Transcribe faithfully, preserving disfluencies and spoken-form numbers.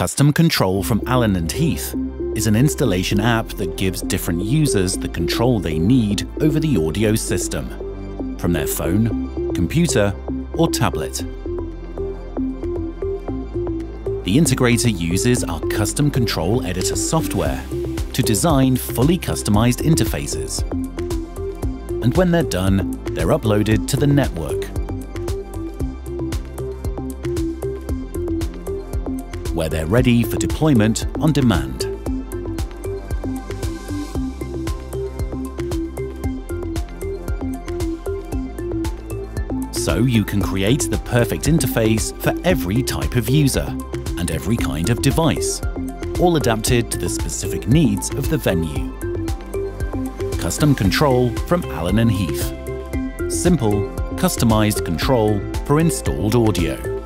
Custom Control from Allen and Heath is an installation app that gives different users the control they need over the audio system, from their phone, computer, or tablet. The integrator uses our Custom Control Editor software to design fully customized interfaces. And when they're done, they're uploaded to the network, where they're ready for deployment on demand. So you can create the perfect interface for every type of user and every kind of device, all adapted to the specific needs of the venue. Custom Control from Allen and Heath. Simple, customized control for installed audio.